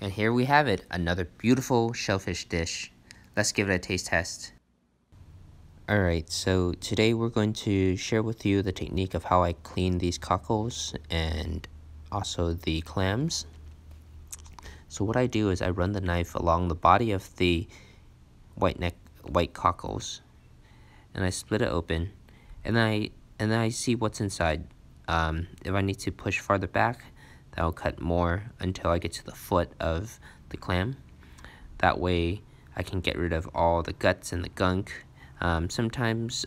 And here we have it, another beautiful shellfish dish. Let's give it a taste test. Alright, so today we're going to share with you the technique of how I clean these cockles and also the clams. So what I do is I run the knife along the body of the white cockles, and I split it open, and then I see what's inside. If I need to push farther back, that'll cut more until I get to the foot of the clam. That way I can get rid of all the guts and the gunk. Sometimes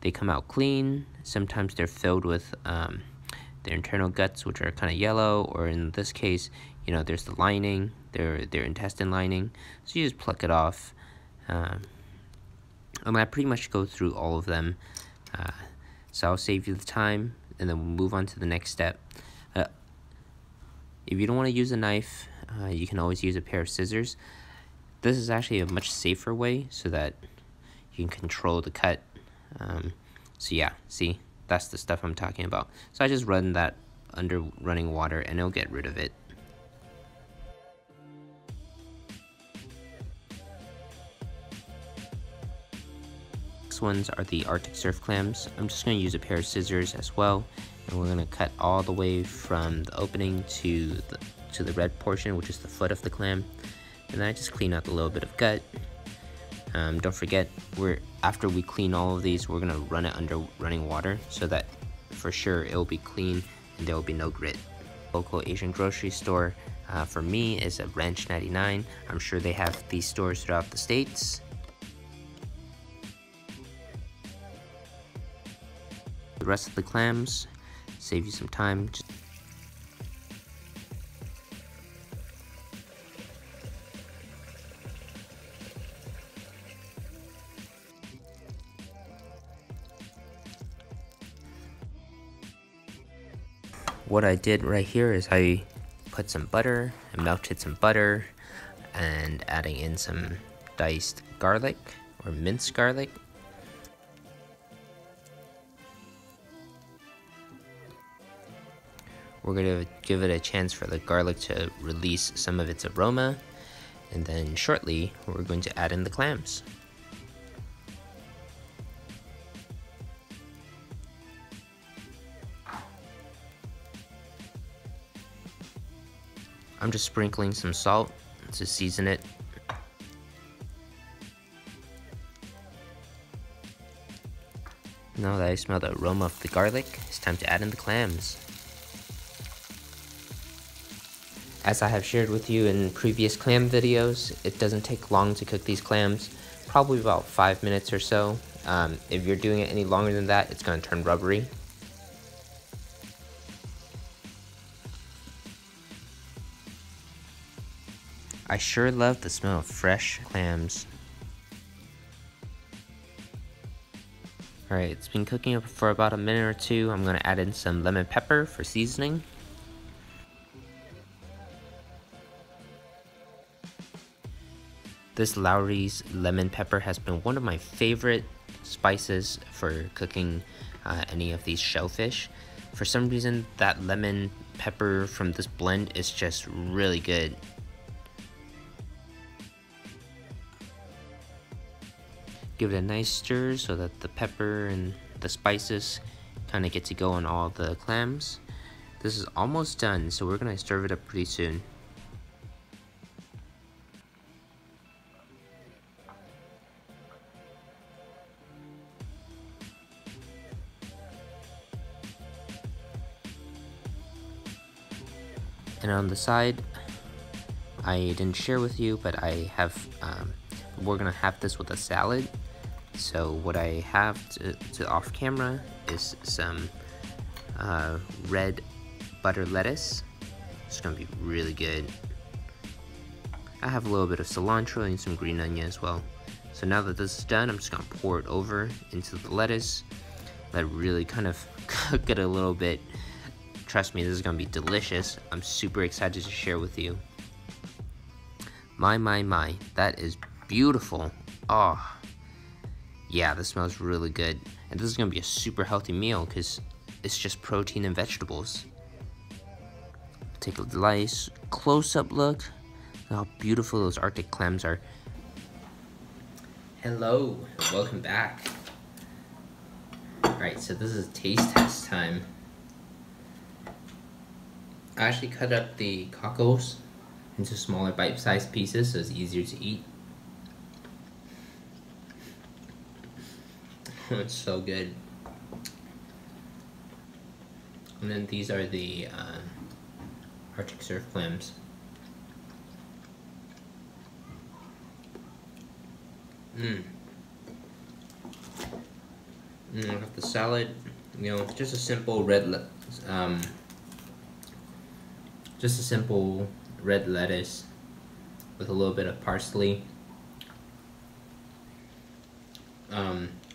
they come out clean, sometimes they're filled with their internal guts, which are kind of yellow, or in this case, you know, there's the lining, their intestine lining, so you just pluck it off. And I pretty much go through all of them, so I'll save you the time, and then we'll move on to the next step. If you don't want to use a knife, you can always use a pair of scissors. This is actually a much safer way so that you can control the cut. So yeah, see, that's the stuff I'm talking about. So I just run that under running water and it'll get rid of it. Next ones are the Arctic surf clams. I'm just going to use a pair of scissors as well, and we're going to cut all the way from the opening to the red portion, which is the foot of the clam, and then I just clean out the little bit of gut. Don't forget, after we clean all of these, we're going to run it under running water so that for sure it will be clean and there will be no grit. Local Asian grocery store for me is a Ranch 99. I'm sure they have these stores throughout the states. The rest of the clams, save you some time. What I did right here is I put some butter, I melted some butter, and adding in some diced garlic or minced garlic. We're going to give it a chance for the garlic to release some of its aroma, and then shortly we're going to add in the clams. I'm just sprinkling some salt to season it. Now that I smell the aroma of the garlic, it's time to add in the clams. As I have shared with you in previous clam videos, it doesn't take long to cook these clams, probably about 5 minutes or so. If you're doing it any longer than that, it's going to turn rubbery. I sure love the smell of fresh clams. Alright, it's been cooking up for about a minute or two. I'm going to add in some lemon pepper for seasoning. This Lowry's lemon pepper has been one of my favorite spices for cooking any of these shellfish. For some reason, that lemon pepper from this blend is just really good. Give it a nice stir so that the pepper and the spices kind of get to go on all the clams. This is almost done, so we're going to serve it up pretty soon. And on the side, I didn't share with you, but I have, we're going to have this with a salad. So what I have to off camera is some red butter lettuce. It's gonna be really good. I have a little bit of cilantro and some green onion as well. So now that this is done, I'm just gonna pour it over into the lettuce. Let it really kind of cook it a little bit. Trust me, this is gonna be delicious. I'm super excited to share with you. My, that is beautiful. Oh. Yeah, this smells really good, and this is going to be a super healthy meal because it's just protein and vegetables. Take a nice close-up look at how beautiful those Arctic clams are. Hello, welcome back. Alright, so this is taste test time. I actually cut up the cockles into smaller bite-sized pieces so it's easier to eat. It's so good. And then these are the Arctic surf clams. I got the salad. You know, just a simple red, lettuce with a little bit of parsley.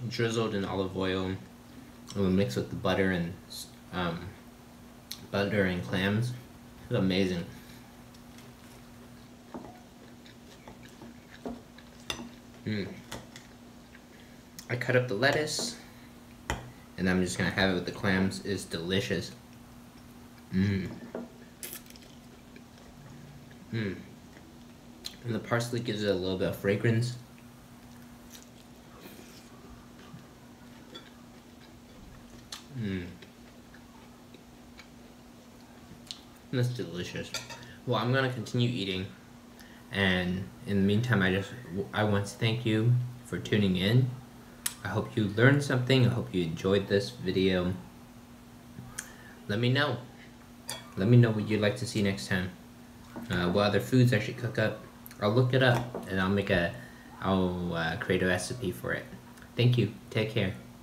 Drizzled in olive oil, and we'll mix with the butter and clams. It's amazing. I cut up the lettuce, and I'm just gonna have it with the clams. It's delicious. And the parsley gives it a little bit of fragrance. That's delicious. Well, I'm gonna continue eating, and in the meantime, I want to thank you for tuning in. I hope you learned something. I hope you enjoyed this video. Let me know. Let me know what you'd like to see next time. What other foods I should cook up? I'll look it up, and I'll create a recipe for it. Thank you. Take care.